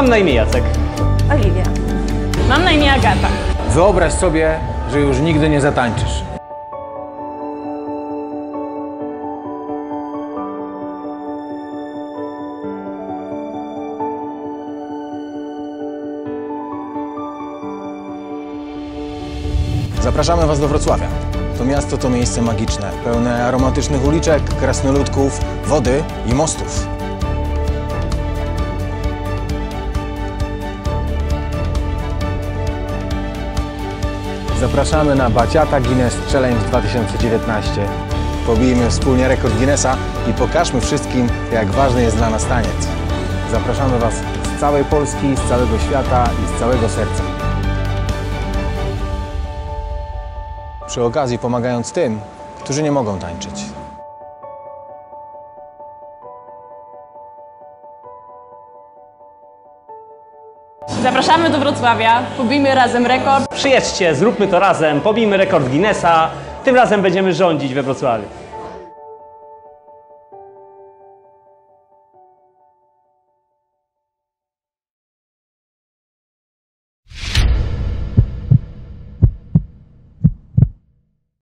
Mam na imię Jacek. Oliwia. Mam na imię Agata. Wyobraź sobie, że już nigdy nie zatańczysz. Zapraszamy Was do Wrocławia. To miasto to miejsce magiczne, pełne aromatycznych uliczek, krasnoludków, wody i mostów. Zapraszamy na Bachata Guinness Challenge 2019. Pobijmy wspólnie rekord Guinnessa i pokażmy wszystkim, jak ważny jest dla nas taniec. Zapraszamy Was z całej Polski, z całego świata i z całego serca. Przy okazji pomagając tym, którzy nie mogą tańczyć. Zapraszamy do Wrocławia, pobijmy razem rekord. Przyjedźcie, zróbmy to razem, pobijmy rekord Guinnessa, tym razem będziemy rządzić we Wrocławiu.